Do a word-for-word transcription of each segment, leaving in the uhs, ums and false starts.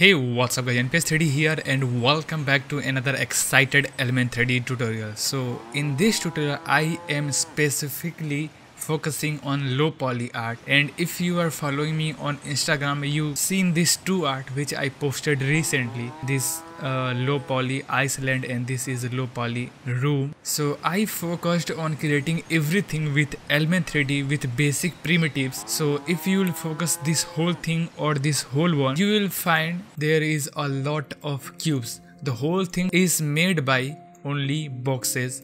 Hey, what's up guys, N P S three D here and welcome back to another excited Element three D tutorial. So in this tutorial I am specifically focusing on low poly art, and if you are following me on Instagram you've seen these two art which I posted recently. This uh, low poly Iceland and this is low poly room. So I focused on creating everything with Element three D with basic primitives. So if you will focus this whole thing or this whole one, you will find there is a lot of cubes. The whole thing is made by only boxes,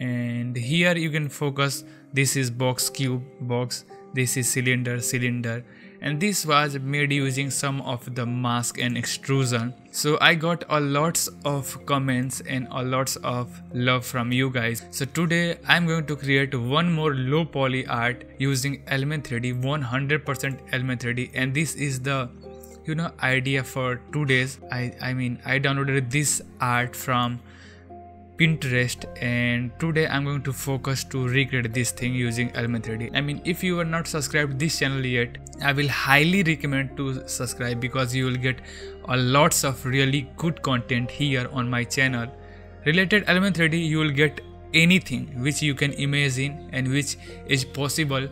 and here you can focus. This is box, cube, box, this is cylinder, cylinder, and this was made using some of the mask and extrusion. So I got a lots of comments and a lots of love from you guys. So today I'm going to create one more low poly art using Element three D, one hundred percent Element three D, and this is the you know idea for two days. I, I mean I downloaded this art from Pinterest, and today I'm going to focus to recreate this thing using Element three D. I mean, if you are not subscribed this channel yet, I will highly recommend to subscribe because you will get a lots of really good content here on my channel. Related Element three D, you will get anything which you can imagine and which is possible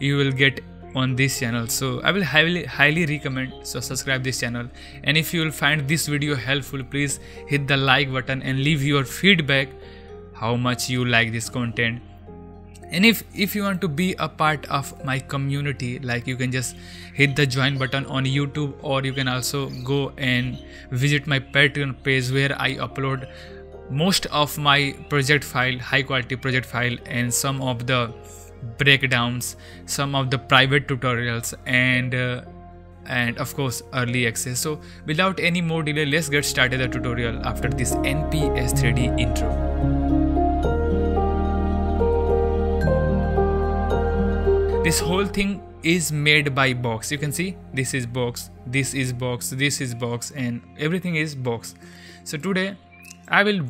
you will get on this channel. So I will highly highly recommend, so subscribe this channel, and if you will find this video helpful, please hit the like button and leave your feedback how much you like this content. And if if you want to be a part of my community, like you can just hit the join button on YouTube, or you can also go and visit my Patreon page where I upload most of my project file, high quality project file, and some of the breakdowns, some of the private tutorials, and uh, and of course early access. So without any more delay, let's get started the tutorial after this N P S three D intro. This whole thing is made by box. You can see this is box, this is box, this is box, and everything is box. So today I will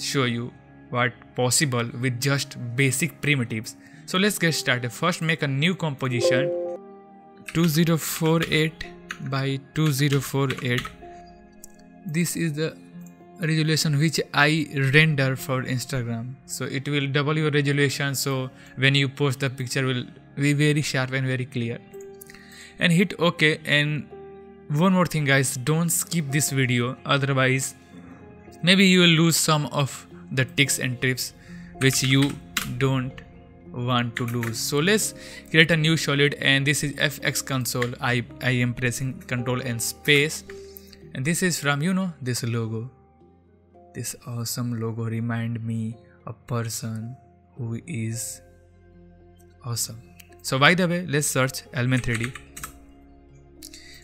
show you what possible with just basic primitives. So let's get started. First, make a new composition, twenty forty-eight by twenty forty-eight. This is the resolution which I render for Instagram. So it will double your resolution, so when you post the picture will be very sharp and very clear. And hit OK. And one more thing guys, don't skip this video, otherwise maybe you will lose some of the tips and tips which you don't want to lose. So let's create a new solid, and this is F X console. I, I am pressing control and space, and this is from you know this logo. This awesome logo remind me a person who is awesome. So by the way, let's search Element three D,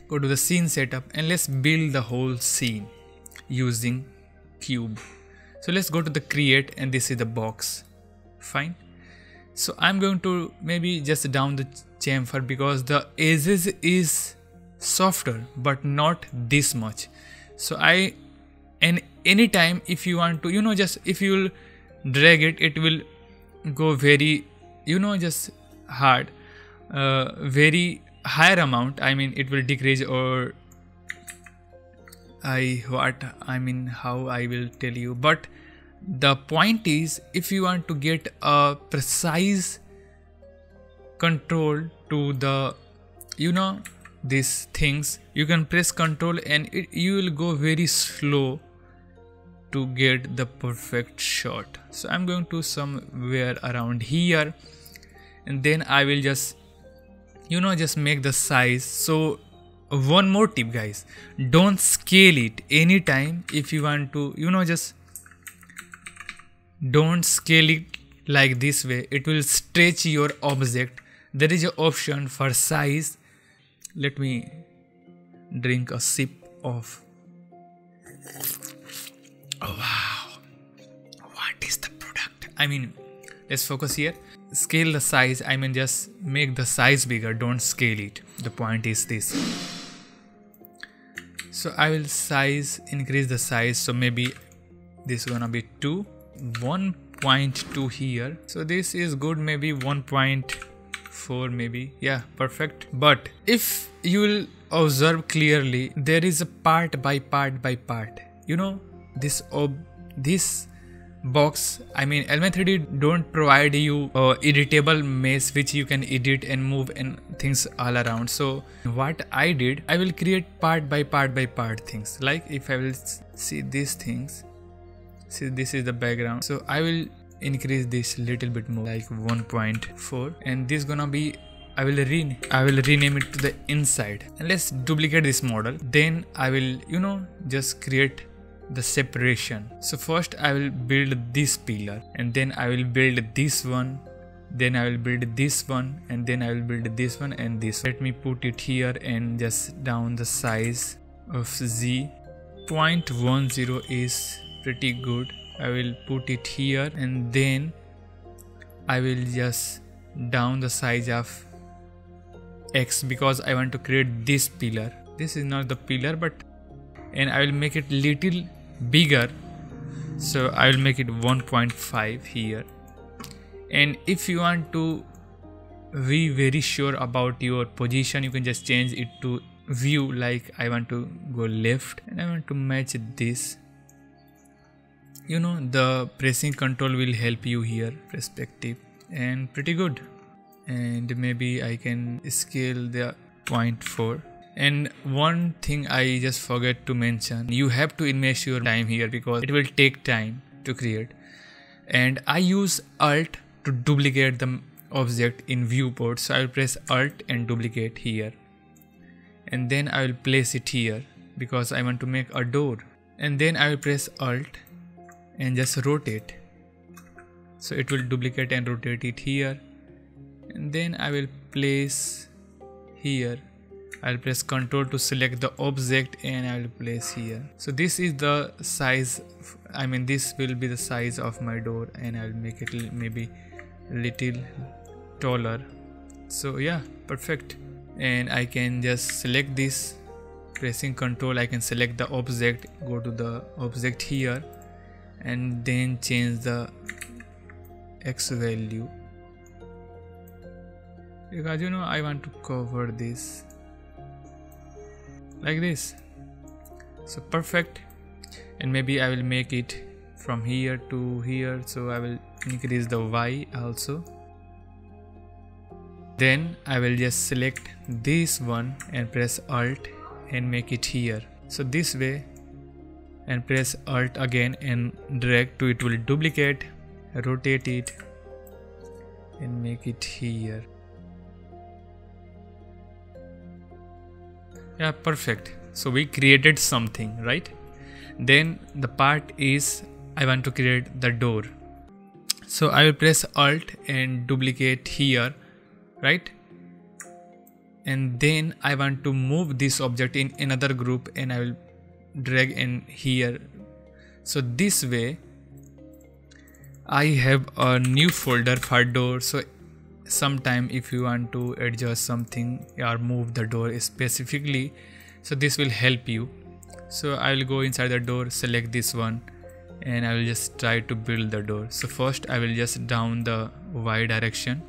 go to the scene setup, and let's build the whole scene using cube. So let's go to the create, and this is the box. Fine. So I'm going to maybe just down the chamfer because the edges is softer but not this much. So I, and anytime if you want to, you know, just if you'll drag it, it will go very, you know, just hard, uh, very higher amount. I mean, it will decrease, or I, what, I mean, how I will tell you, but the point is, if you want to get a precise control to the, you know, these things, you can press control and it, you will go very slow to get the perfect shot. So I'm going to somewhere around here, and then I will just, you know, just make the size. So one more tip guys, don't scale it anytime if you want to, you know, just don't scale it like this way, it will stretch your object. There is an option for size. Let me drink a sip of, oh, wow, what is the product? I mean, let's focus here, scale the size. I mean, just make the size bigger, don't scale it. The point is this. So I will size, increase the size, so maybe this is gonna be two one point two here. So this is good, maybe one point four maybe. Yeah, perfect. But if you will observe clearly there is a part by part by part. You know, this ob this box, I mean Element three D don't provide you uh, editable mesh which you can edit and move and things all around. So what I did, I will create part by part by part things. Like if I will see these things, see this is the background, so I will increase this little bit more, like one point four, and this gonna be I will rename I will rename it to the inside, and let's duplicate this model. Then I will, you know, just create the separation. So first I will build this pillar, and then I will build this one, then I will build this one, and then I will build this one and this one. Let me put it here and just down the size of Z. zero point one zero is pretty good. I will put it here, and then I will just down the size of X because I want to create this pillar. This is not the pillar, but and I will make it little bigger, so I will make it one point five here. And if you want to be very sure about your position, you can just change it to view. Like I want to go left and I want to match this. You know, the pressing control will help you here, perspective, and pretty good. And maybe I can scale the zero point four. And one thing I just forget to mention, you have to invest your time here because it will take time to create. And I use Alt to duplicate the object in viewport. So I will press Alt and duplicate here. And then I will place it here because I want to make a door. And then I will press Alt and just rotate. So it will duplicate and rotate it here. And then I will place here. I'll press Ctrl to select the object and I'll place here. So this is the size, I mean this will be the size of my door, and I'll make it maybe little taller. So yeah, perfect. And I can just select this, pressing Ctrl I can select the object, go to the object here, and then change the X value because you know I want to cover this like this. So perfect. And maybe I will make it from here to here, so I will increase the Y also. Then I will just select this one and press Alt and make it here, so this way, and press Alt again and drag to it will duplicate, rotate it and make it here. Yeah, perfect. So we created something, right? Then the part is I want to create the door. So I will press Alt and duplicate here, right? And then I want to move this object in another group and I will drag in here. So this way I have a new folder for door. So sometime if you want to adjust something or move the door specifically, so this will help you. So I will go inside the door, select this one, and I will just try to build the door. So first I will just down the Y direction,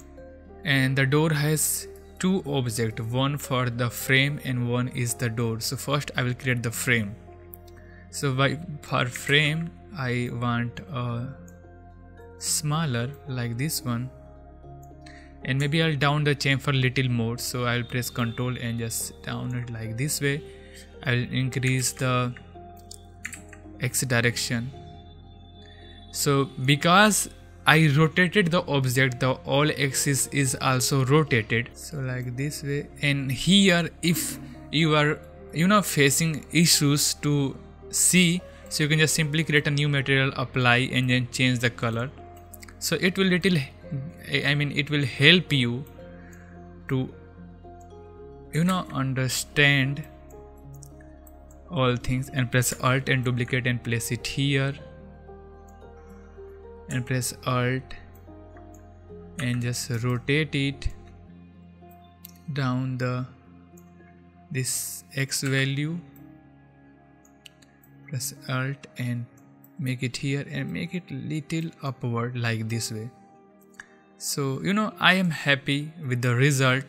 and the door has two objects, one for the frame and one is the door. So first I will create the frame. So by, for frame I want a smaller like this one. And maybe I'll down the chamfer little more, so I'll press Ctrl and just down it like this way. I'll increase the X direction. So because I rotated the object, the all axis is also rotated, so like this way. And here if you are, you know, facing issues to see, so you can just simply create a new material, apply, and then change the color. So it will little, I mean it will help you to, you know, understand all things. And press Alt and duplicate and place it here, and press Alt and just rotate it down the this X value, press Alt and make it here and make it little upward like this way. So you know I am happy with the result.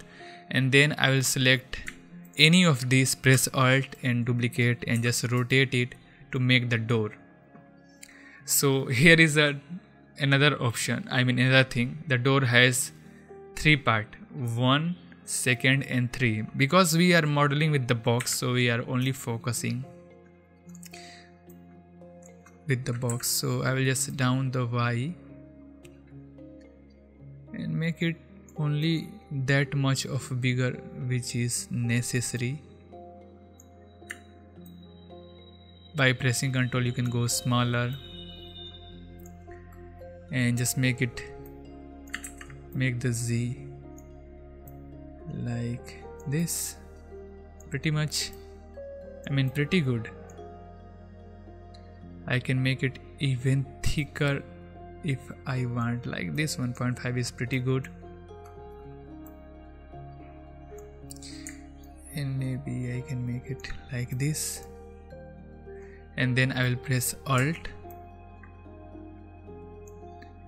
And then I will select any of these, press Alt and duplicate and just rotate it to make the door. So here is a another option, I mean another thing. The door has three parts, one, second and three. Because we are modeling with the box, so we are only focusing with the box. So I will just down the Y and make it only that much of bigger which is necessary. By pressing Control you can go smaller and just make it, make the Z like this. Pretty much, I mean pretty good. I can make it even thicker if I want, like this. One point five is pretty good. And maybe I can make it like this, and then I will press Alt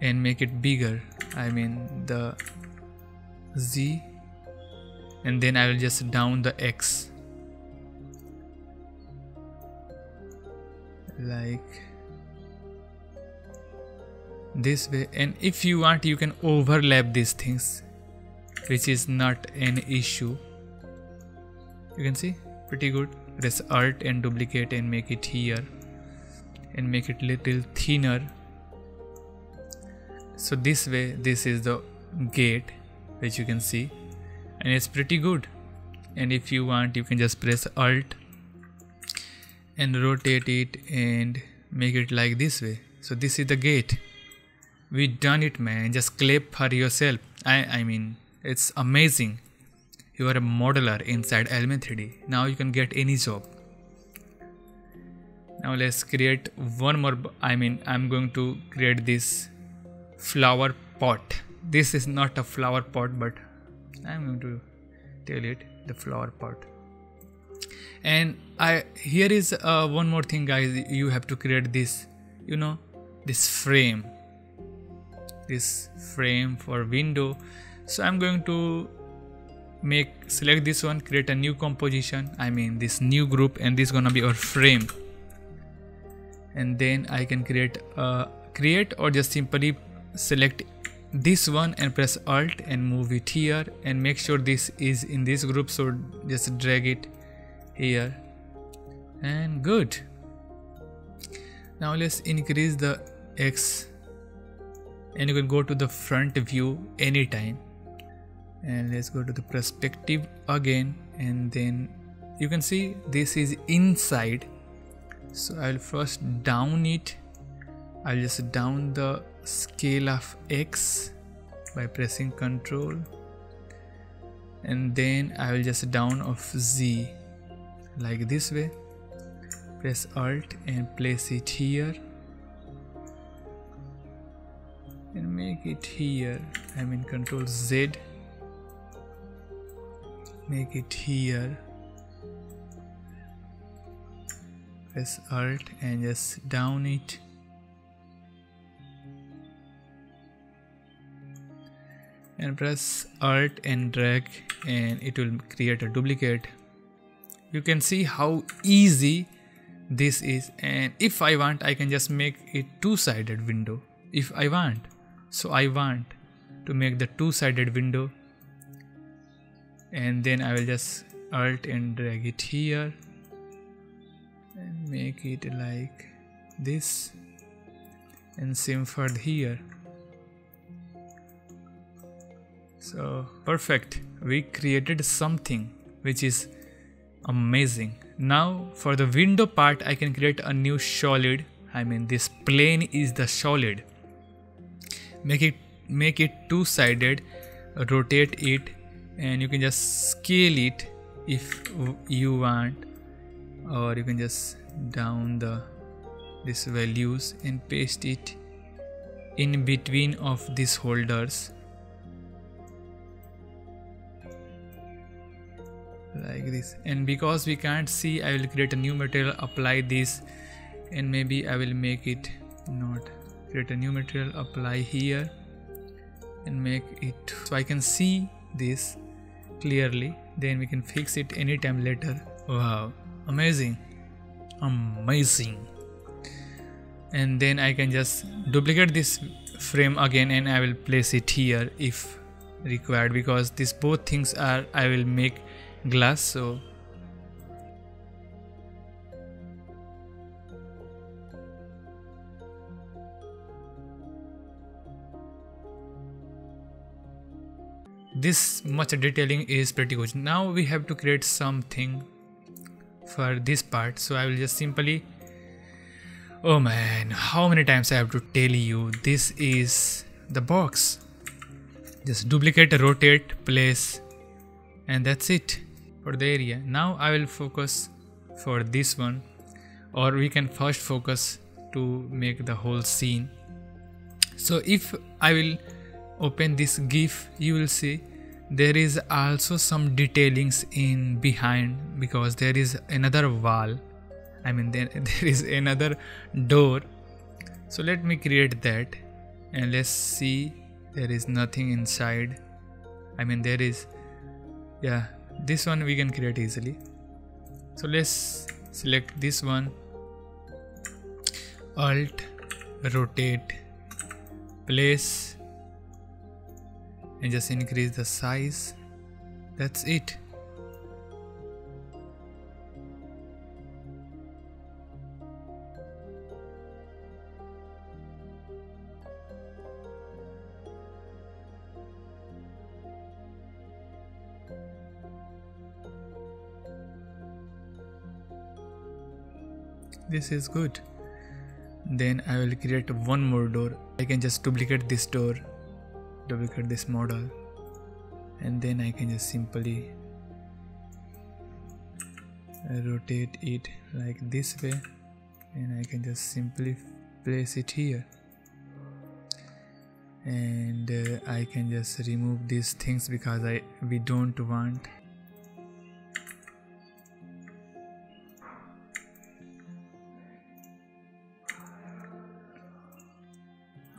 and make it bigger, I mean the Z, and then I will just down the X like this way. And if you want you can overlap these things, which is not an issue. You can see, pretty good. Press Alt and duplicate and make it here and make it little thinner. So this way, this is the gate which you can see, and it's pretty good. And if you want you can just press Alt and rotate it and make it like this way. So this is the gate. We done it, man. Just clap for yourself. I, I mean it's amazing. You are a modeler inside Element three D. Now you can get any job. Now let's create one more. I mean I'm going to create this flower pot. This is not a flower pot, but I'm going to tell it the flower pot. And I here is uh, one more thing, guys. You have to create this, you know, this frame, this frame for window. So I'm going to make select this one, create a new composition, I mean this new group, and this is gonna be our frame. And then I can create uh, create or just simply select this one and press Alt and move it here and make sure this is in this group. So just drag it here and good. Now let's increase the X and you can go to the front view anytime. And let's go to the perspective again, and then you can see this is inside. So I'll first down it. I'll just down the scale of X by pressing Control, and then I will just down of Z like this way. Press Alt and place it here and make it here, I mean Control Z, make it here. Press Alt and just down it. And press Alt and drag and it will create a duplicate. You can see how easy this is. And if I want I can just make it two-sided window if I want. So I want to make the two-sided window, and then I will just Alt and drag it here and make it like this, and same for here. So perfect, we created something which is amazing. Now for the window part I can create a new solid, I mean this plane is the solid. Make it, make it two-sided, rotate it, and you can just scale it if you want, or you can just down the these values and paste it in between of these holders like this. And because we can't see, I will create a new material, apply this, and maybe I will make it not create a new material, apply here and make it so I can see this clearly. then we can fix it anytime later. Wow, amazing, amazing. And then I can just duplicate this frame again and I will place it here if required, because these both things are, I will make glass. So this much detailing is pretty good. Now we have to create something for this part, so I will just simply, oh man, how many times I have to tell you, this is the box. Just duplicate, rotate, place, and that's it for the area. Now I will focus for this one, or we can first focus to make the whole scene. So if I will open this GIF, you will see there is also some detailings in behind, because there is another wall, I mean there, there is another door. So let me create that and let's see. There is nothing inside, I mean there is, yeah, this one we can create easily. So let's select this one, Alt, rotate, place, and just increase the size. That's it. This is good. Then I will create one more door. I can just duplicate this door, duplicate this model, and then I can just simply rotate it like this way, and I can just simply place it here, and uh, I can just remove these things because I we don't want.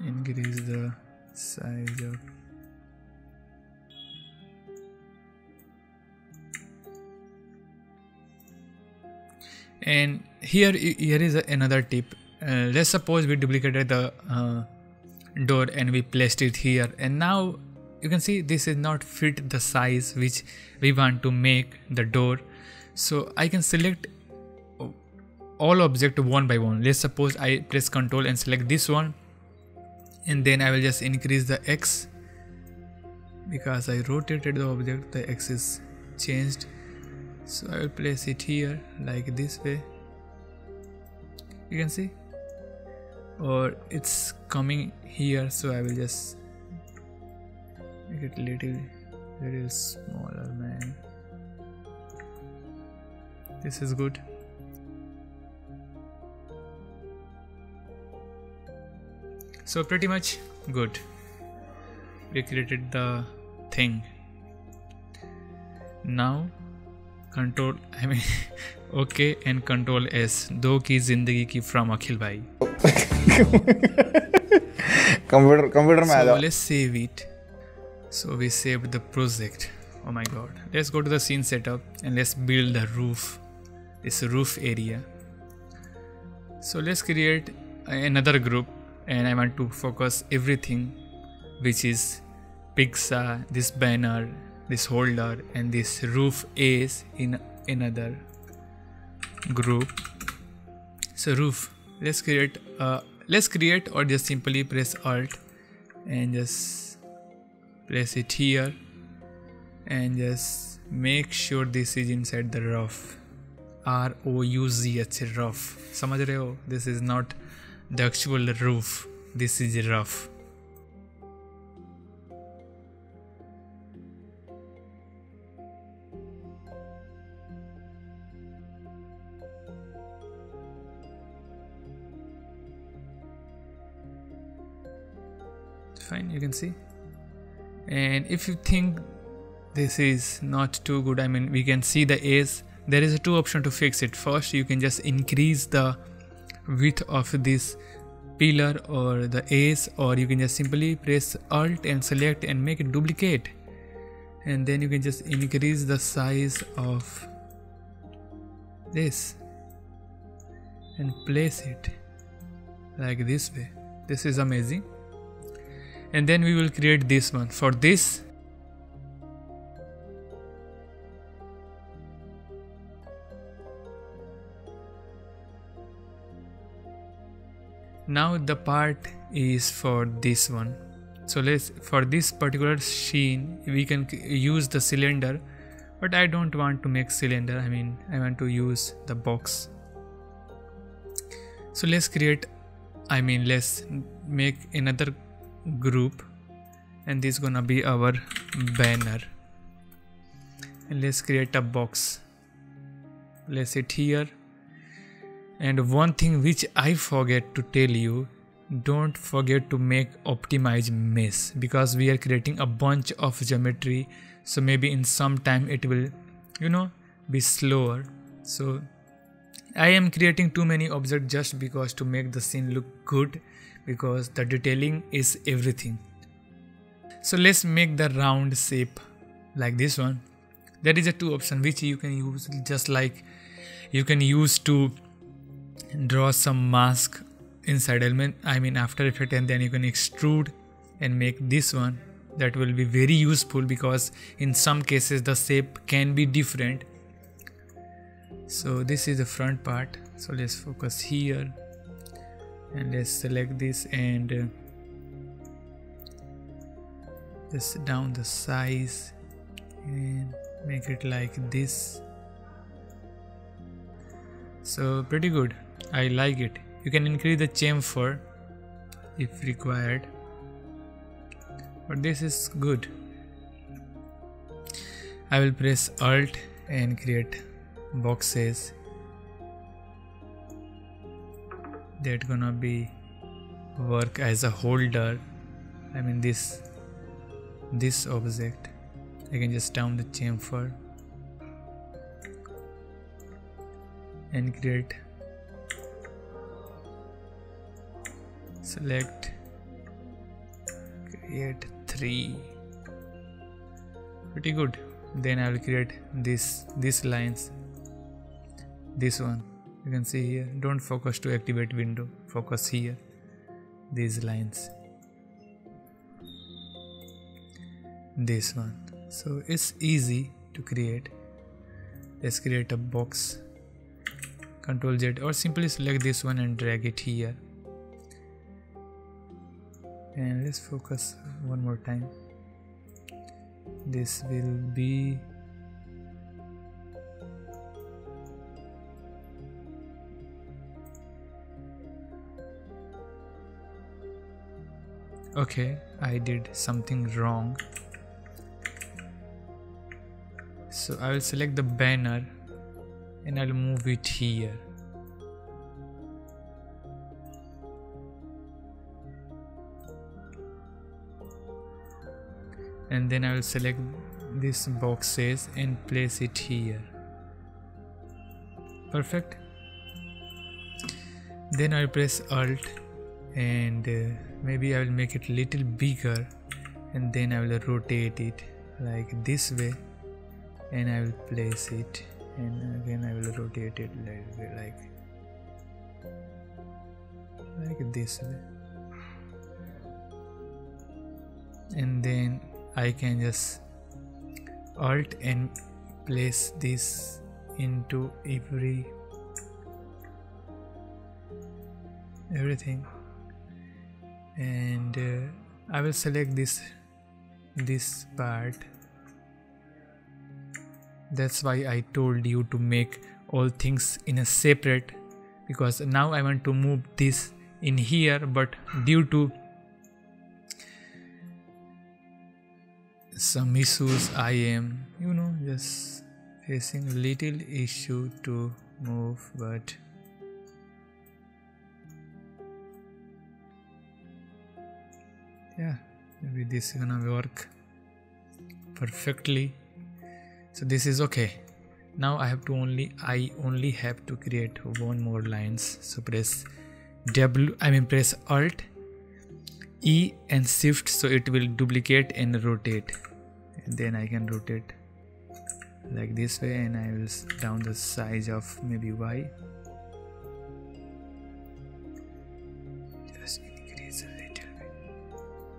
Increase the size of, and here here is another tip. Uh, let's suppose we duplicated the uh, door and we placed it here, and now you can see this is not fit the size which we want to make the door. So I can select all object one by one. Let's suppose I press Ctrl and select this one, and then I will just increase the X, because I rotated the object, the X is changed. So I will place it here like this way, you can see, or it's coming here. So I will just make it little little smaller, man. This is good. So pretty much good, we created the thing. Now control, I mean okay and control S, do ki zindagi ki from Akhil bhai. computer computer so let's save it. So we saved the project. Oh my god, let's go to the scene setup and let's build the roof, this roof area. So let's create another group, and I want to focus everything, which is Pixar, this banner, this holder, and this roof is in another group. So roof, let's create uh, let's create or just simply press Alt and just place it here, and just make sure this is inside the rough, R O U G H, rough. Samajh rahe ho? This is not the actual roof, this is rough. Fine, you can see. And if you think this is not too good, I mean we can see the A's, there is a two option to fix it. First, you can just increase the width of this pillar or the ace, or you can just simply press Alt and select and make it duplicate, and then you can just increase the size of this and place it like this way. This is amazing. And then we will create this one. For this, now the part is for this one. So let's, for this particular sheen, we can use the cylinder, but I don't want to make cylinder. I mean, I want to use the box. So let's create, I mean, let's make another group, and this is gonna be our banner. And let's create a box. Place it here. And one thing which I forget to tell you, don't forget to make optimize mesh, because we are creating a bunch of geometry, so maybe in some time it will, you know, be slower. So I am creating too many objects just because to make the scene look good, because the detailing is everything. So let's make the round shape like this one. There is a two option which you can use, just like you can use to draw some mask inside element, I mean After Effects, and then you can extrude and make this one. That will be very useful because in some cases the shape can be different. So this is the front part. So let's focus here and let's select this and just down the size and make it like this. So pretty good, I like it. You can increase the chamfer if required, but this is good. I will press Alt and create boxes. That's gonna be work as a holder. I mean this this object. I can just down the chamfer and create, select, create three. Pretty good. Then I will create this these lines. This one you can see here. Don't focus to activate window. Focus here. These lines. This one. So it's easy to create. Let's create a box. Control Z, or simply select this one and drag it here. And let's focus one more time. This will be okay. I did something wrong, so I will select the banner and I'll move it here. And then I will select this boxes and place it here. Perfect. Then I will press Alt and uh, maybe I will make it little bigger, and then I will rotate it like this way, and I will place it, and again I will rotate it like like, like this way. And then I can just Alt and place this into every everything, and uh, I will select this this part. That's why I told you to make all things in a separate, because now I want to move this in here, but due to some issues I am, you know, just facing little issue to move, but yeah, maybe this is gonna work perfectly. So this is okay. Now I have to only I only have to create one more lines. So press W, I mean press Alt, E and Shift, so it will duplicate and rotate. and then I can rotate like this way, and I will down the size of maybe Y. Just increase a little bit.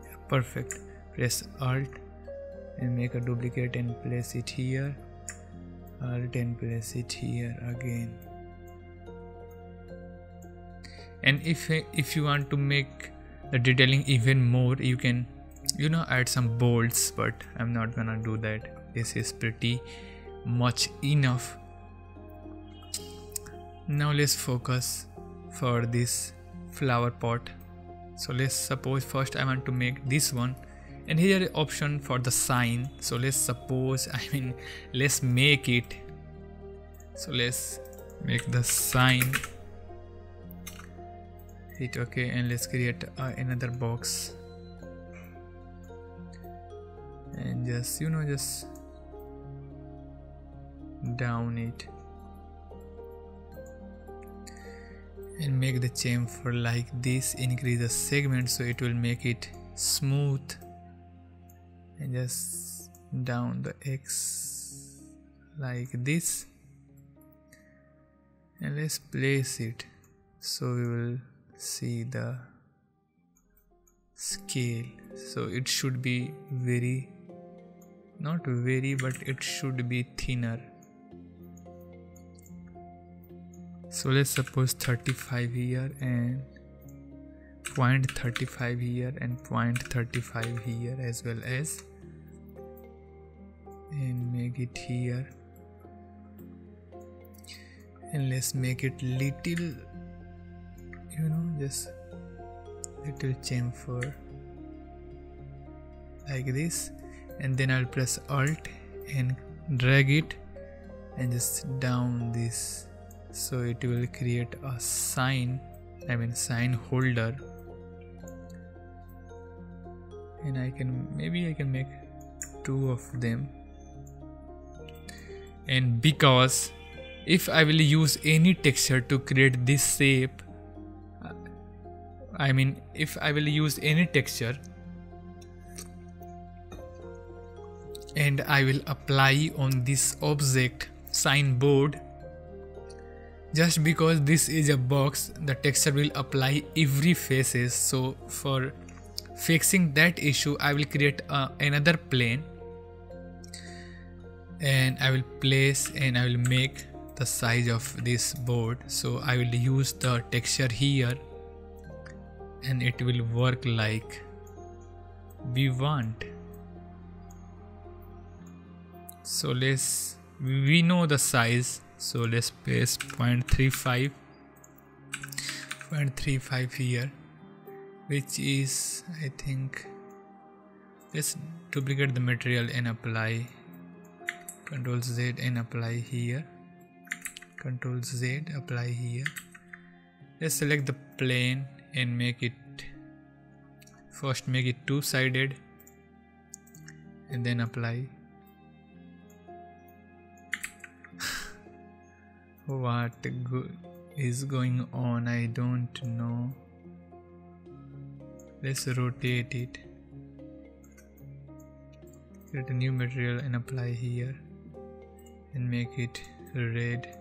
Yeah, perfect. Press Alt and make a duplicate and place it here. Alt and place it here again. And if if you want to make the detailing even more, you can you know add some bolds, but I'm not gonna do that. This is pretty much enough. Now let's focus for this flower pot. So let's suppose first I want to make this one, and here is an option for the sign. So let's suppose I mean let's make it. So let's make the sign. Hit OK, and let's create uh, another box, and just you know just down it and make the chamfer like this. Increase the segment so it will make it smooth, and just down the X like this, and let's place it so we will see the scale. So it should be very not very but it should be thinner. So let's suppose thirty-five here and zero point three five here and zero point three five here as well, as and make it here, and let's make it little you know just little chamfer like this, and then I'll press Alt and drag it and just down this, so it will create a sign I mean sign holder. And I can maybe I can make two of them, and because if I will use any texture to create this shape I mean if I will use any texture and I will apply on this object signboard, just because this is a box the texture will apply every faces. So for fixing that issue I will create uh, another plane, and I will place and I will make the size of this board. So I will use the texture here, and it will work like we want. So let's we know the size, so let's paste zero point three five here, which is I think let's duplicate the material and apply Control Z and apply here, Control Z apply here. Let's select the plane and make it first make it two-sided and then apply. What go is going on? I don't know. Let's rotate it, create a new material and apply here and make it red.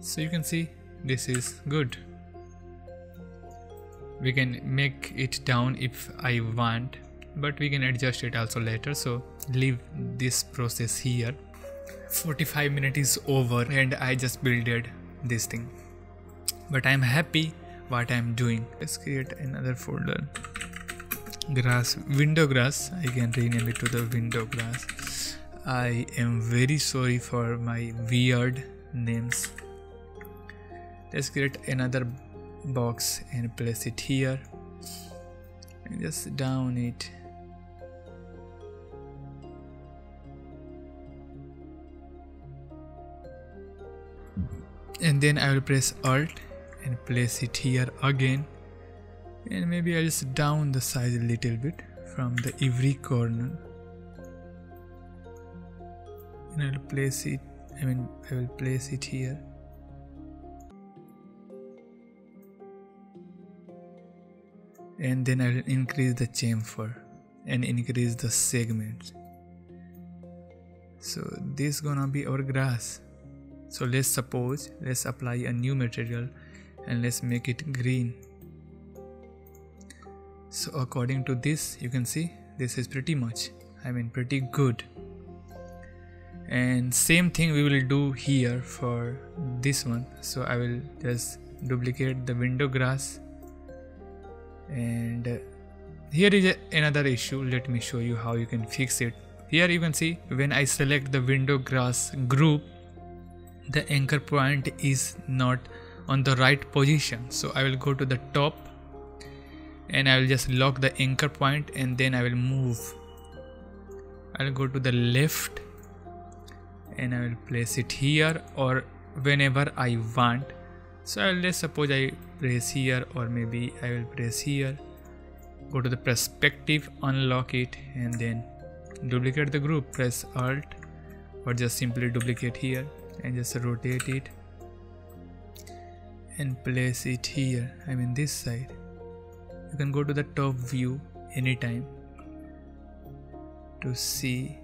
So you can see this is good. We can make it down if I want, but we can adjust it also later, so leave this process here. forty-five minutes is over and I just builded this thing, but I'm happy what I'm doing. Let's create another folder, grass, window grass. I can rename it to the window grass. I am very sorry for my weird names. Let's create another box and place it here and just down it, and then I will press Alt and place it here again, and maybe I'll just down the size a little bit from the every corner, and I'll place it I mean I will place it here. and then I will increase the chamfer and increase the segments. So this gonna be our grass. So let's suppose let's apply a new material and let's make it green. So according to this, you can see this is pretty much, I mean pretty good. And same thing we will do here for this one. So I will just duplicate the window grass. And here is another issue. Let me show you how you can fix it. Here you can see when I select the window grass group, the anchor point is not on the right position. So I will go to the top and I will just lock the anchor point, and then I will move. I will go to the left and I will place it here or whenever I want. So I will, let's suppose I press here, or maybe I will press here, go to the perspective, unlock it, and then duplicate the group, press Alt or just simply duplicate here and just rotate it and place it here, I mean this side. You can go to the top view anytime to see.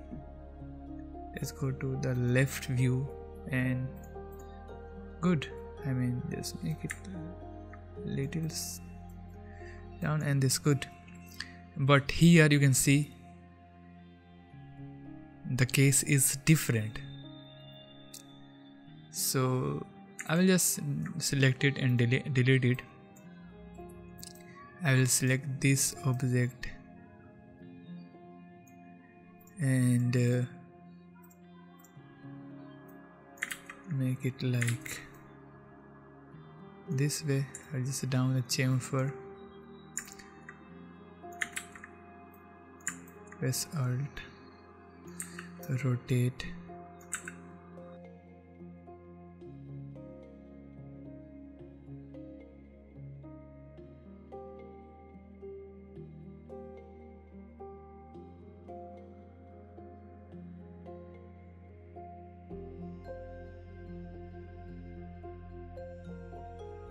Let's go to the left view and good, I mean just make it little down and this good. But here you can see the case is different. So I will just select it and delete, delete it. I will select this object and uh, make it like this way. I'll just down the chamfer, press Alt, rotate,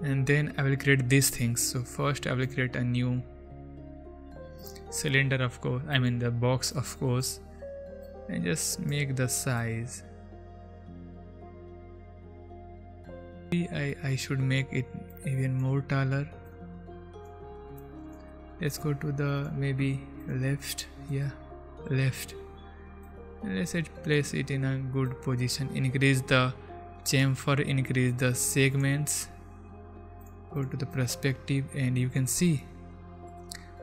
and then I will create these things. So first I will create a new cylinder, of course, I mean the box, of course, and just make the size. I, I should make it even more taller. Let's go to the maybe left, yeah, left. Let's place it in a good position. Increase the chamfer, increase the segments. Go to the perspective and you can see,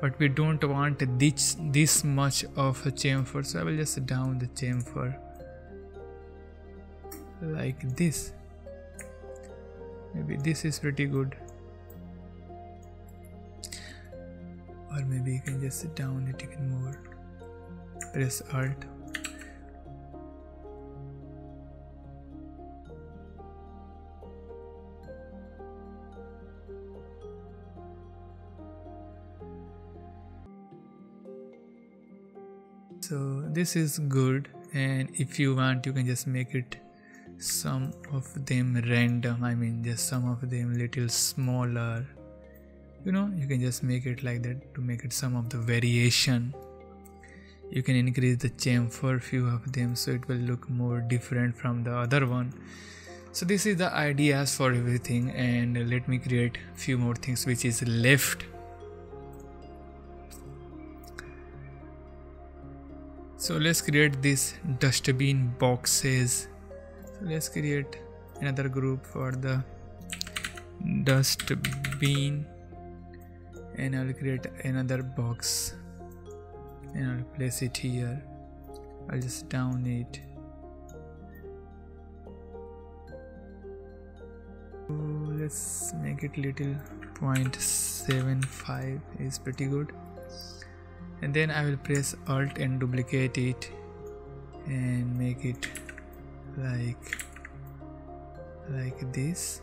but we don't want this this much of a chamfer, so I will just down the chamfer like this. Maybe this is pretty good, or maybe you can just down it even more, press Alt. So this is good, and if you want you can just make it some of them random, I mean just some of them little smaller, you know, you can just make it like that to make it some of the variation. You can increase the chamfer few of them so it will look more different from the other one. So this is the ideas for everything, and let me create few more things, which is left. So let's create this dustbin boxes. So let's create another group for the dustbin, and I'll create another box and I'll place it here. I'll just down it. So let's make it little. Zero point seven five is pretty good. And then I will press Alt and duplicate it and make it like like this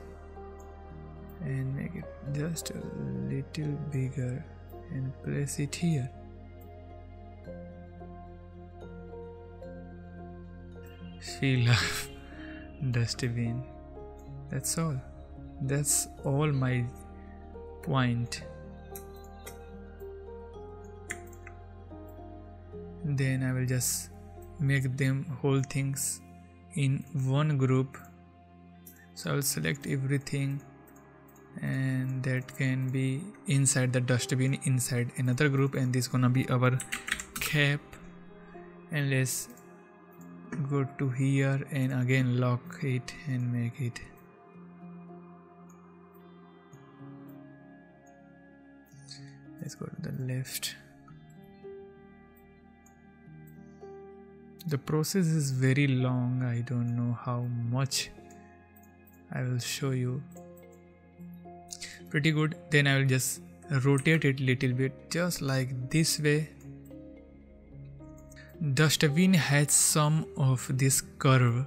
and make it just a little bigger and place it here. She loves dustbin. That's all. That's all my point. then I will just make them whole things in one group. So I will select everything, and that can be inside the dustbin inside another group, and this gonna be our cap. And let's go to here and again lock it and make it. Let's go to the left. The process is very long. I don't know how much. I will show you. Pretty good. Then I will just rotate it little bit, just like this way. Dustbin has some of this curve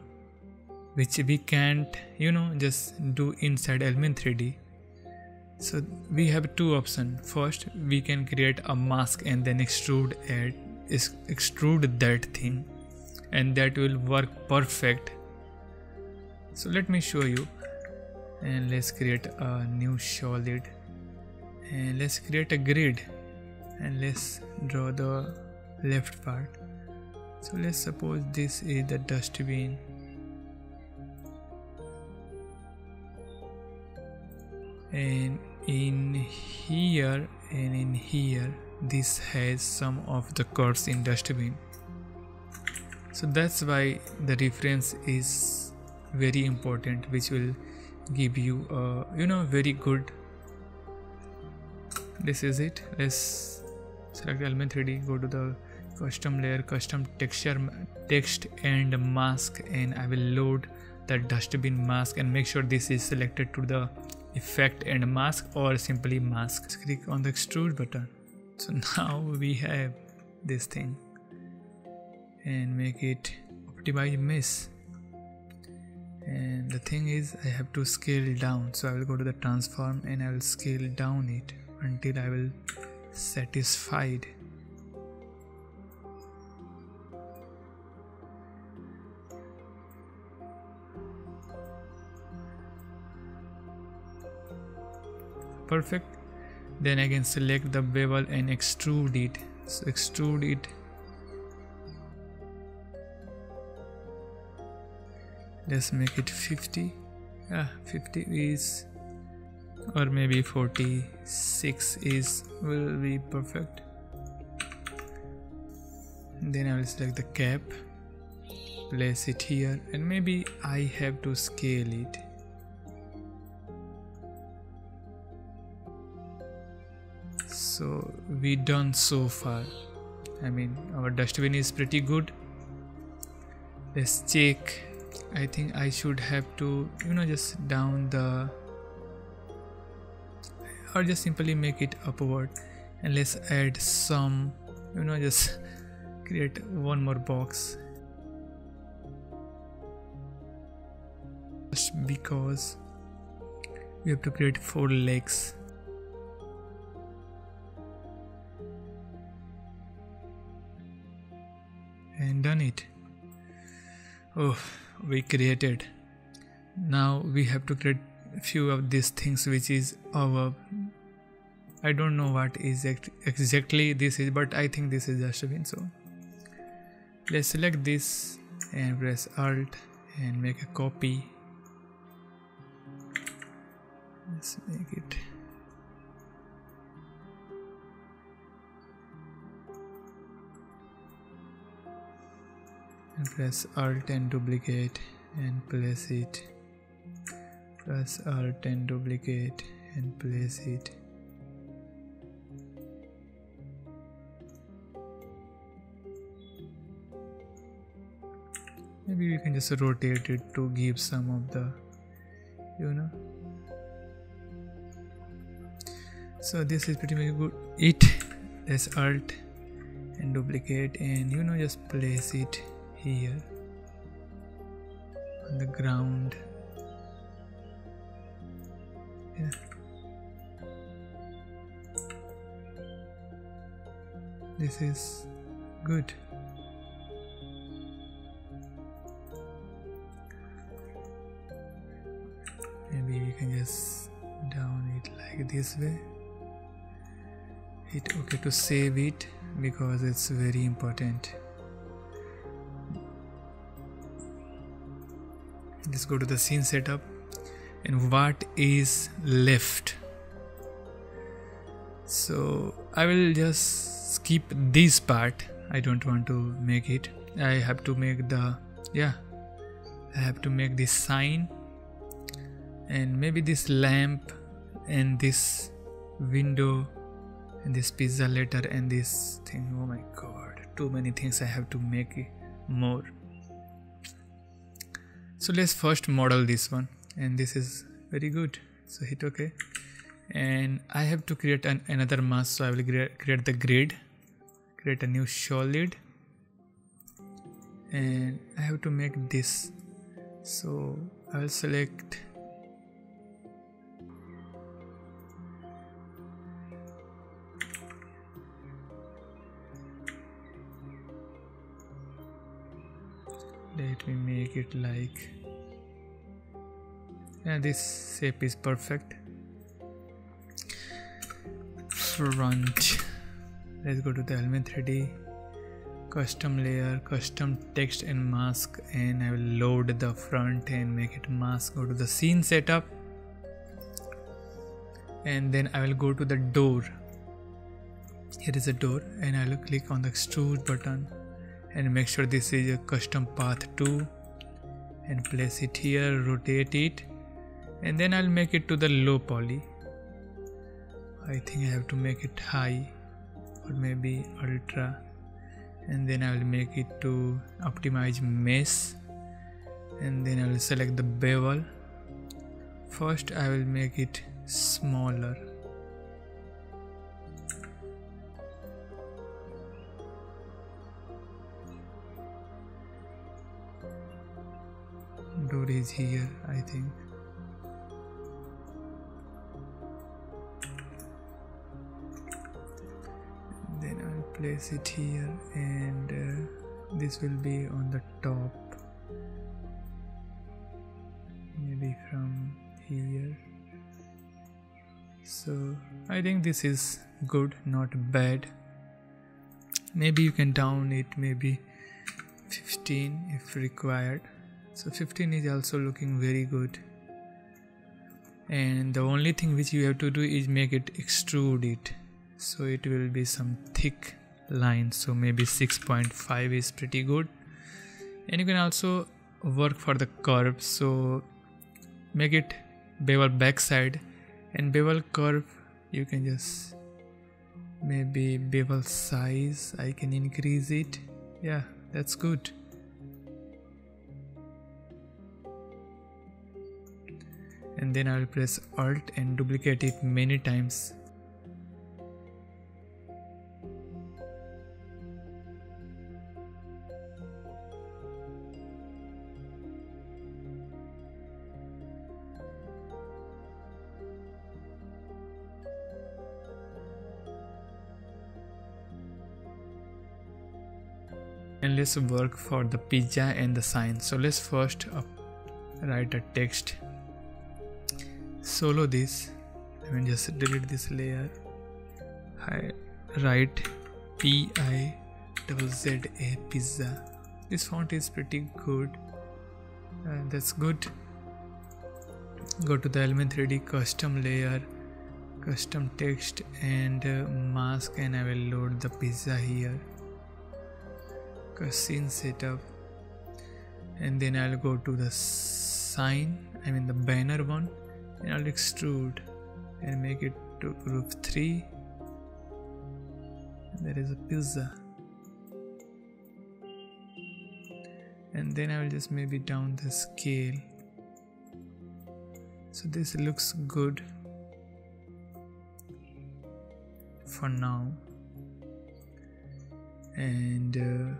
which we can't, you know, just do inside Element three D. So we have two options. First, we can create a mask and then extrude it, extrude that thing, and that will work perfect. So let me show you, and let's create a new solid, and let's create a grid, and let's draw the left part. So let's suppose this is the dustbin. And in here and in here, this has some of the curves in dustbin. So that's why the reference is very important, which will give you a, you know, very good. This is it. Let's select Element three D, go to the custom layer, custom texture, text and mask, and I will load the dustbin mask and make sure this is selected to the effect and mask, or simply mask. Just click on the extrude button. So now we have this thing, and make it optimize mesh. And the thing is, I have to scale down, so I will go to the transform and I will scale down it until I will satisfied. Perfect. Then I can select the bevel and extrude it. So extrude it. Let's make it fifty. Yeah, fifty is, or maybe forty-six is, will be perfect. Then I will select the cap, place it here, and maybe I have to scale it. So we done so far. I mean, our dustbin is pretty good. Let's check. I think I should have to, you know, just down the, or just simply make it upward, and let's add some, you know, just create one more box, just because we have to create four legs. And done it. Oh, we created. Now we have to create few of these things, which is our, I don't know what is exactly this is, but I think this is dustbin. So let's select this and press Alt and make a copy. Let's make it. And press Alt and duplicate and place it. Press Alt and duplicate and place it. Maybe you can just rotate it to give some of the, you know. So this is pretty much good. It. Press Alt and duplicate and, you know, just place it here on the ground. Yeah. This is good. Maybe we can just down it like this way. Hit OK to save it. because it's very important. Let's go to the scene setup and what is left. So I will just skip this part. I don't want to make it. I have to make the yeah I have to make this sign and maybe this lamp and this window and this pizza letter and this thing. Oh my god, too many things I have to make more. So let's first model this one, and this is very good, so hit OK. And I have to create an, another mask, so I will create the grid, create a new solid, and I have to make this, so I will select let me make it like, and this shape is perfect. Front. Let's go to the Element three D, custom layer, custom text and mask, and I will load the front and make it mask. Go to the scene setup, and then I will go to the door. Here is a door, and I will click on the extrude button and make sure this is a custom path two, and place it here, rotate it, and then I'll make it to the low poly. I think I have to make it high or maybe ultra, and then I will make it to optimize mesh, and then I will select the bevel. First I will make it smaller. Door is here, I think. Then I'll place it here, and uh, this will be on the top. Maybe from here. So I think this is good, not bad. Maybe you can down it, maybe fifteen if required. So fifteen is also looking very good, and the only thing which you have to do is make it extrude it, so it will be some thick lines. So maybe six point five is pretty good, and you can also work for the curve, so make it bevel backside and bevel curve. You can just maybe bevel size, I can increase it. Yeah, that's good. And then I will press Alt and duplicate it many times. And let's work for the pizza and the sign. So let's first up write a text. Solo this, I mean just delete this layer. I write P I Z Z A pizza. This font is pretty good, uh, that's good. Go to the Element three D, custom layer, custom text and uh, mask, and I will load the pizza here. Scene setup, and then I'll go to the sign, I mean the banner one, and I'll extrude and make it to group three. There is a pizza, and then I will just maybe down the scale, so this looks good for now. And uh,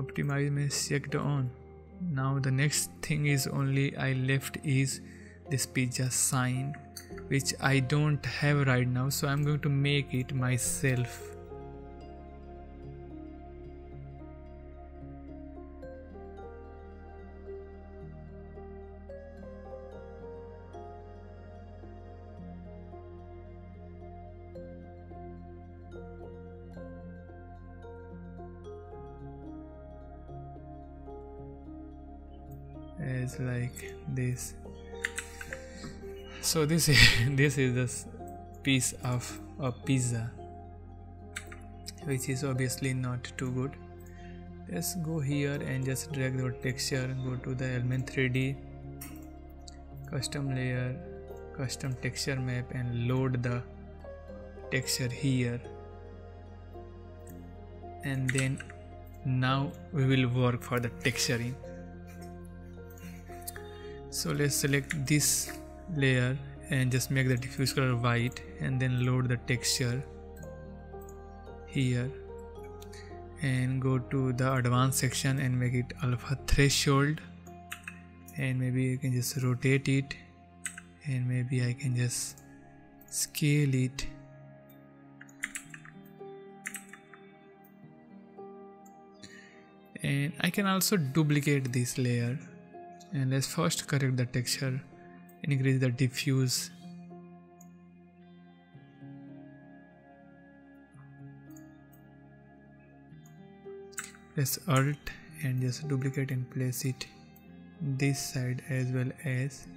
optimize mesh checked on. Now the next thing is only I left is this pizza sign, which I don't have right now, so I'm going to make it myself. is like this. So this is this is this piece of a pizza, which is obviously not too good. Let's go here and just drag the texture, go to the Element three D, custom layer, custom texture map, and load the texture here, and then now we will work for the texturing. So let's select this layer and just make the diffuse color white, and then load the texture here, and go to the advanced section and make it alpha threshold, and maybe you can just rotate it, and maybe I can just scale it. And I can also duplicate this layer, and let's first correct the texture, increase the diffuse, let's alt and just duplicate and place it this side as well, as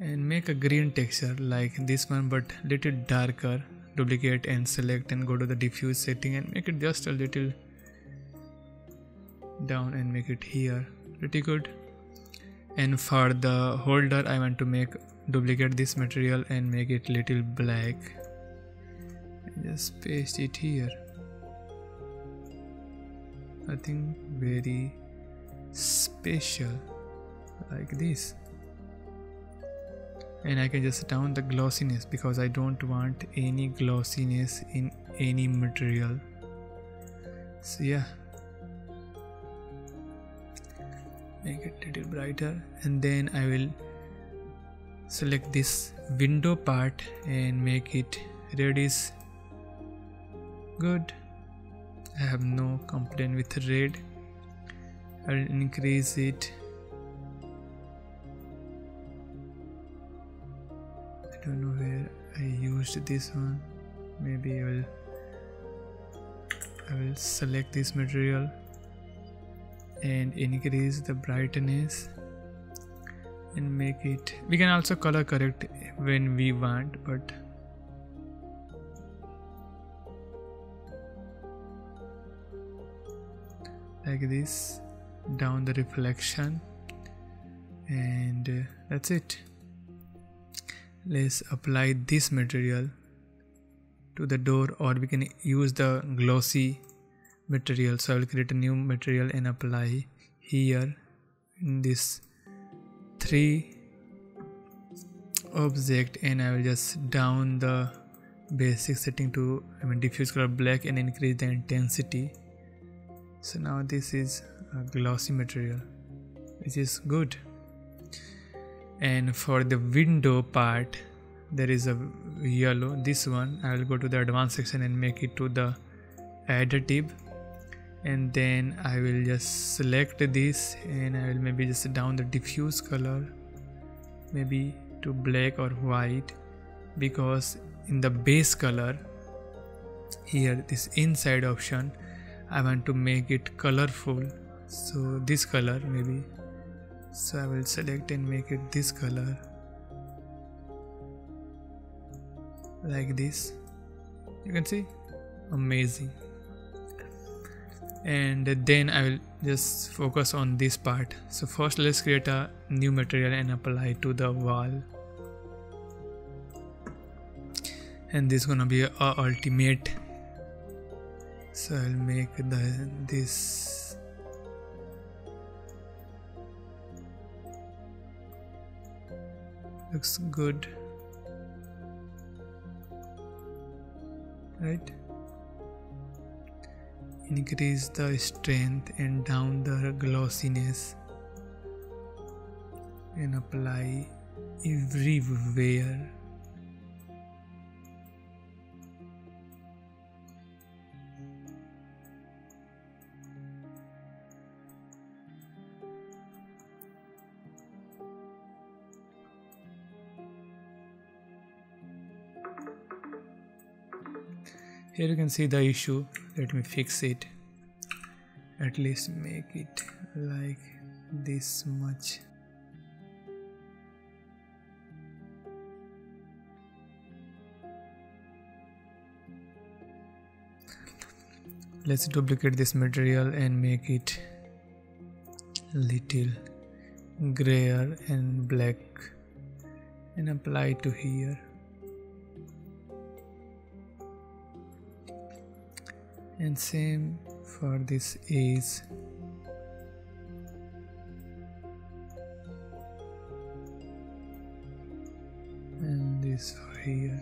and make a green texture like this one but little darker. Duplicate and select and go to the diffuse setting and make it just a little down and make it here. Pretty good. And for the holder I want to make duplicate this material and make it little black and just paste it here. Nothing very special like this, and I can just down the glossiness because I don't want any glossiness in any material. So yeah, make it a little brighter, and then I will select this window part and make it red. Is good. I have no complaint with red. I will increase it. I don't know where I used this one. Maybe I will I will select this material and increase the brightness and make it. We can also color correct when we want, but like this, down the reflection, and uh, that's it. Let's apply this material to the door, or we can use the glossy material. So I will create a new material and apply here in this three object, and I will just down the basic setting to I mean diffuse color black and increase the intensity. So now this is a glossy material, which is good. And for the window part there is a yellow, this one I will go to the advanced section and make it to the additive, and then I will just select this and I will maybe just down the diffuse color maybe to black or white, because in the base color here, this inside option, I want to make it colorful. So this color maybe, so I will select and make it this color like this. You can see, amazing. And then I will just focus on this part. So first let's create a new material and apply to the wall, and this is gonna be our ultimate. So I'll make the this looks good, right? Increase the strength and down the glossiness and apply everywhere. Here you can see the issue. Let me fix it. At least make it like this much. Let's duplicate this material and make it little grayer and black and apply to here, and same for this edge. And this for here.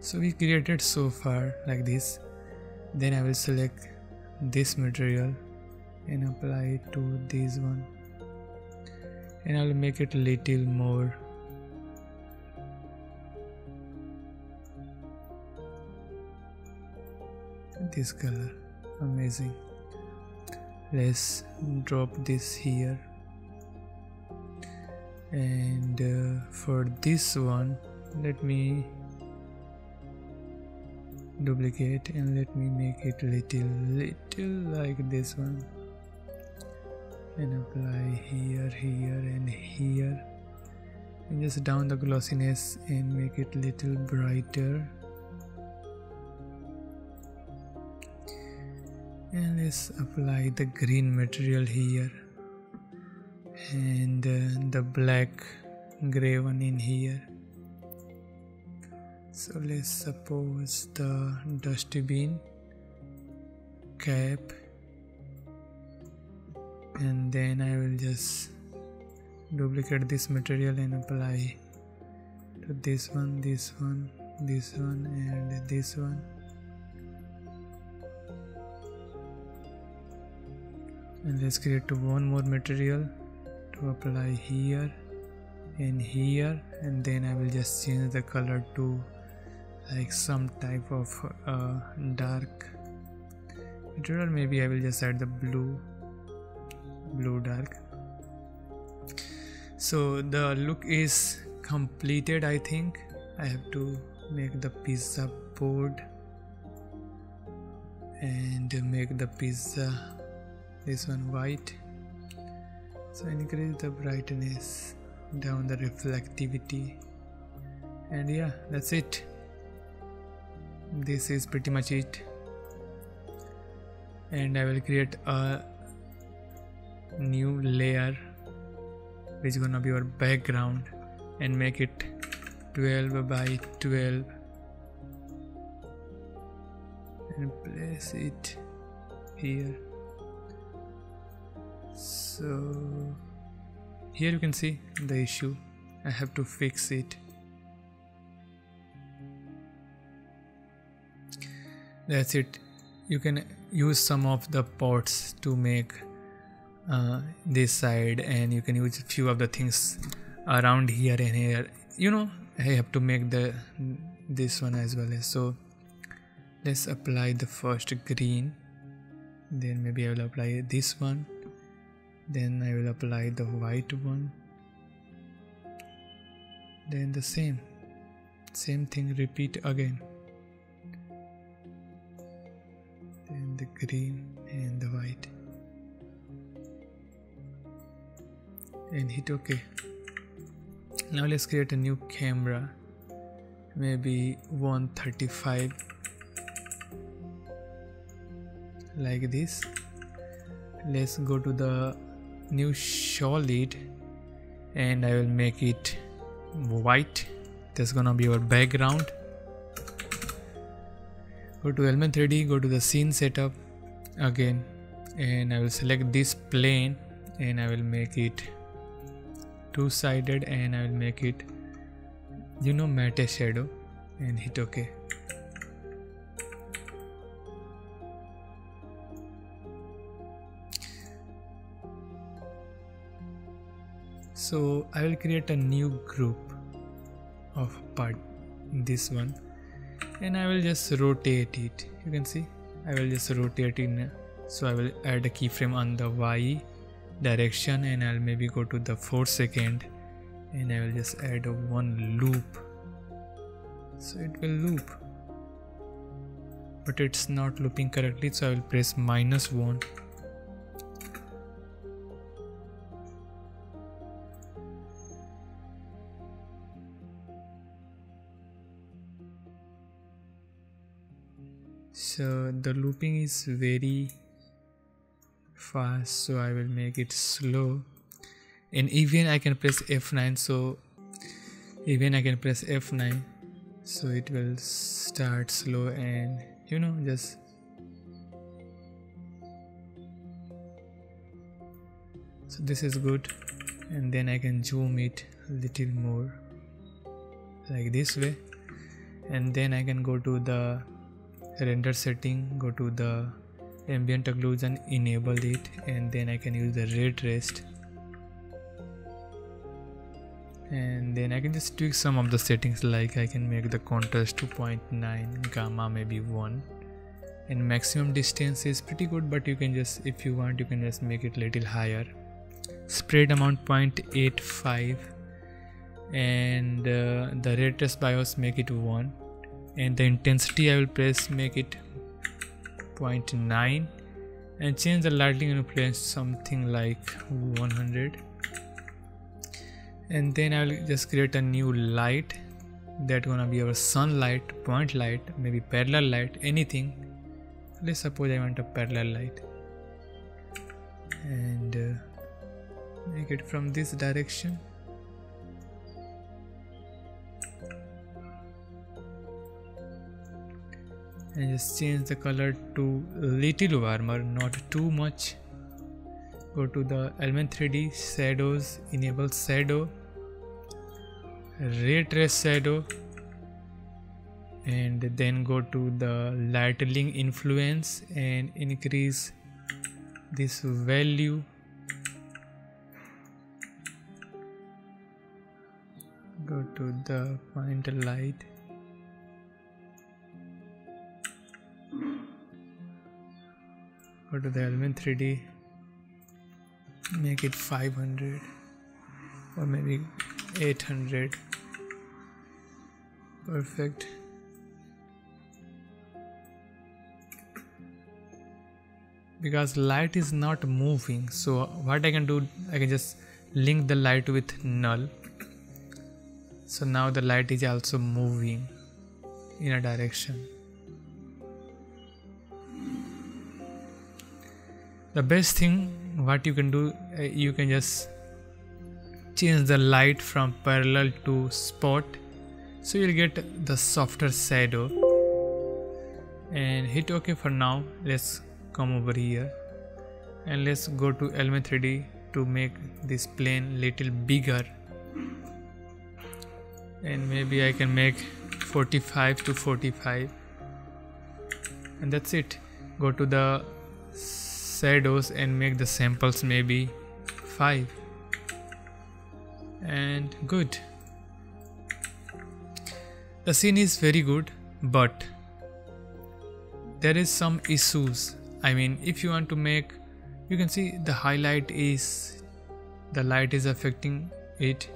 So we created so far like this. Then I will select this material and apply it to this one, and I will make it little more. This color, amazing. Let's drop this here, and uh, for this one let me duplicate and let me make it little little like this one, and apply here, here and here, and just down the glossiness and make it little brighter. And let's apply the green material here, and uh, the black gray one in here. So let's suppose the dustbin cap, and then I will just duplicate this material and apply to this one, this one, this one and this one. And let's create one more material to apply here and here, and then I will just change the color to like some type of uh, dark material. Maybe I will just add the blue blue dark. So the look is completed. I think I have to make the pizza board and make the pizza, this one, white. So increase the brightness, down the reflectivity, and yeah, that's it. This is pretty much it, and I will create a new layer which is gonna be our background and make it twelve by twelve and place it here. So here you can see the issue. I have to fix it. That's it. You can use some of the pots to make uh, this side, and you can use a few of the things around here and here. You know, I have to make the this one as well. So let's apply the first green. Then maybe I will apply this one. Then I will apply the white one. Then the same same thing repeat again. Then the green and the white, and hit OK. Now let's create a new camera, maybe one thirty-five like this. Let's go to the new solid and I will make it white. That's gonna be our background. Go to Element three D, go to the scene setup again, and I will select this plane and I will make it two-sided, and I will make it, you know, matte shadow, and hit OK. So I will create a new group of part, this one, and I will just rotate it. You can see I will just rotate it. So I will add a keyframe on the Y direction, and I'll maybe go to the four second, and I will just add a one loop, so it will loop, but it's not looping correctly. So I will press minus one is uh, the looping is very fast, so I will make it slow. In even I can press F nine, so even I can press F nine, so it will start slow and you know just so this is good. And then I can zoom it a little more like this way, and then I can go to the render setting, go to the ambient occlusion, enable it, and then I can use the ray traced, and then I can just tweak some of the settings, like I can make the contrast two point nine, gamma maybe one, and maximum distance is pretty good, but you can just, if you want, you can just make it little higher. Spread amount zero point eight five, and uh, the ray trace bios make it one, and the intensity I will press make it zero point nine, and change the lighting influence something like one hundred, and then I will just create a new light that gonna be our sunlight, point light, maybe parallel light, anything. Let's suppose I want a parallel light, and uh, make it from this direction, and just change the color to little warmer, not too much. Go to the Element three D, shadows, enable shadow, ray trace shadow, and then go to the lightning influence and increase this value. Go to the point light, go to the Element three D, make it five hundred or maybe eight hundred. Perfect. Because light is not moving, so what I can do, I can just link the light with null. So now the light is also moving in a direction. The best thing what you can do, uh, you can just change the light from parallel to spot, so you'll get the softer shadow, and hit OK for now. Let's come over here and let's go to Element three D to make this plane little bigger. And maybe I can make forty-five to forty-five, and that's it. Go to the shadows and make the samples maybe five, and good. The scene is very good, but there is some issues. I mean, if you want to make, you can see the highlight is, the light is affecting it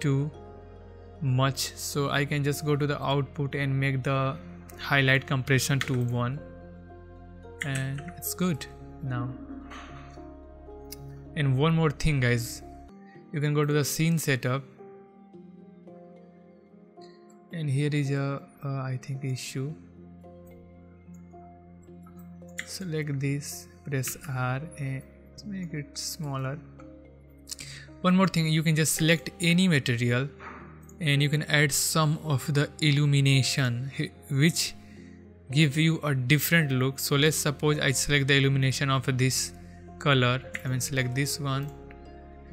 too much, so I can just go to the output and make the highlight compression to one, and it's good now. And one more thing guys, you can go to the scene setup, and here is a uh, I think issue. Select this, press R and make it smaller. One more thing, you can just select any material and you can add some of the illumination which give you a different look. So let's suppose I select the illumination of this color, I mean select this one,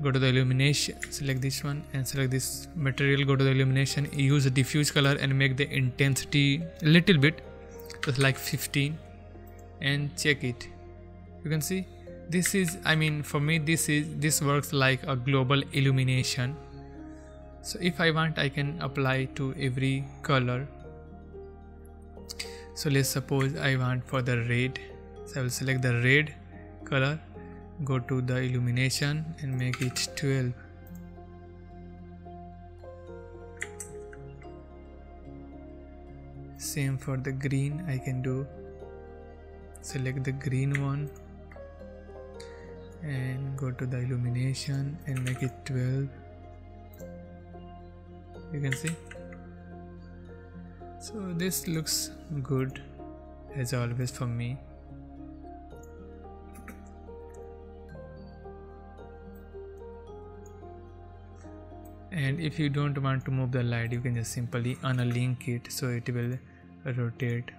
go to the illumination, select this one and select this material, go to the illumination, use a diffuse color and make the intensity little bit, just like fifteen, and check it. You can see this is, I mean for me this is, this works like a global illumination. So if I want, I can apply to every color. So let's suppose I want for the red, so I will select the red color, go to the illumination and make it twelve, same for the green. I can do, select the green one and go to the illumination and make it twelve. You can see, so this looks good, is always for me. And if you don't want to move the light, you can just simply unlink it, so it will rotate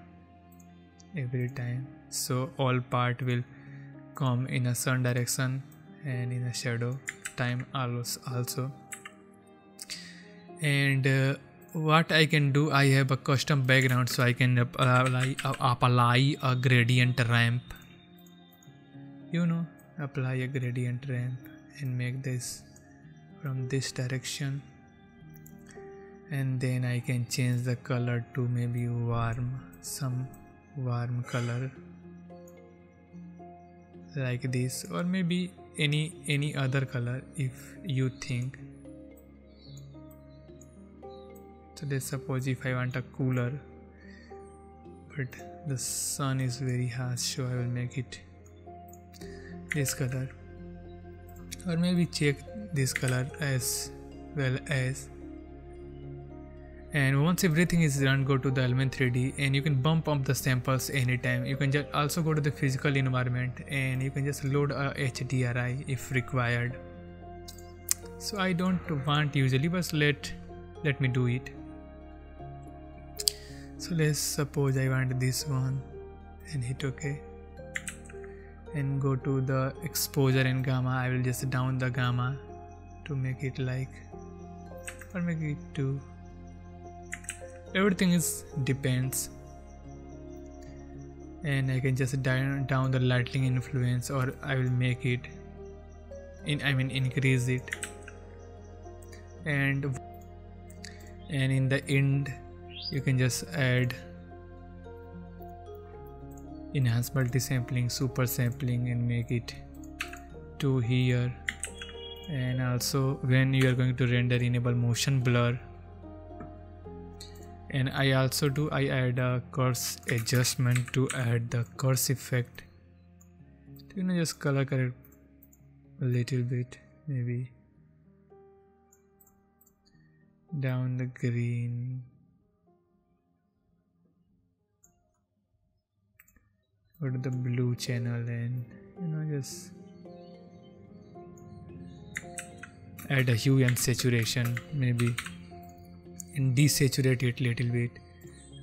every time. So all part will come in a sun direction and in a shadow time also. And uh, what I can do, I have a custom background, so I can apply, apply a gradient ramp, you know, apply a gradient ramp and make this from this direction, and then I can change the color to maybe warm, some warm color like this, or maybe any any other color if you think. So let's suppose if I want a cooler, but the sun is very harsh, so I will make it this color, or maybe check this color as well as. And once everything is done, go to the Element three D and you can bump up the samples anytime. You can just also go to the physical environment and you can just load a H D R I if required. So I don't want usually, but let let me do it. So let's suppose I want this one and hit OK. And go to the exposure and gamma. I will just down the gamma to make it like, or make it two. Everything is depends. And I can just down down the lighting influence, or I will make it in I mean increase it. And and in the end you can just add enhance multi-sampling, super sampling, and make it to here. And also when you are going to render, enable motion blur. And I also do I add a curse adjustment to add the curse effect, you know, just color correct a little bit, maybe down the green. Go to the blue channel and, you know, just add a hue and saturation maybe, and desaturate it little bit.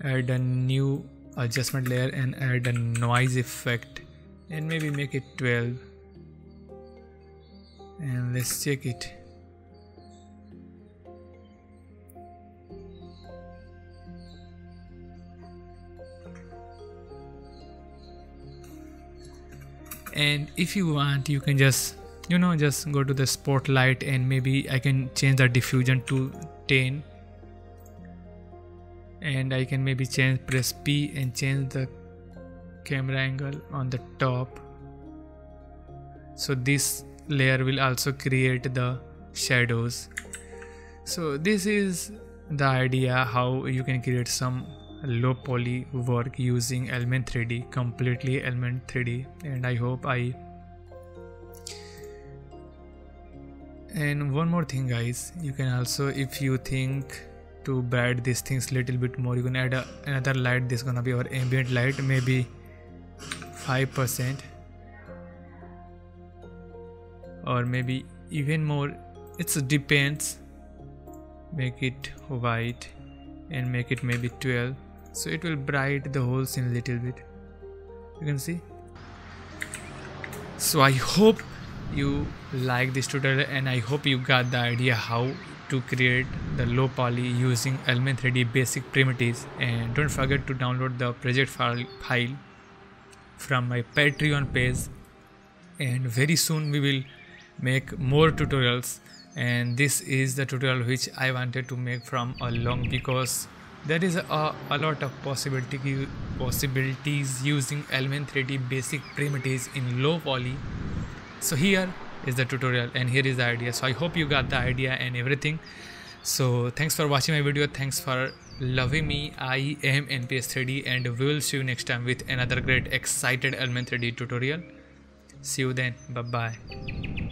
Add a new adjustment layer and add a noise effect and maybe make it twelve. And let's check it. And if you want, you can just, you know, just go to the spotlight and maybe I can change the diffusion to ten. And I can maybe change, press P and change the camera angle on the top. So this layer will also create the shadows. So this is the idea how you can create some low poly work using Element three D, completely Element three D. And I hope I and one more thing guys, you can also, if you think to bright these things little bit more, you can add a, another light. This is gonna be our ambient light, maybe five percent or maybe even more, it's depends. Make it white and make it maybe twelve, so it will bright the whole scene a little bit. You can see. So I hope you like this tutorial, and I hope you got the idea how to create the low poly using Element three D basic primitives. And don't forget to download the project file file from my Patreon page, and very soon we will make more tutorials. And this is the tutorial which I wanted to make from along, because there is a, a lot of possibility, possibilities using Element three D basic primitives in low poly. So here is the tutorial and here is the idea. So I hope you got the idea and everything. So thanks for watching my video. Thanks for loving me. I am N P S three D and we will see you next time with another great excited Element three D tutorial. See you then. Bye bye.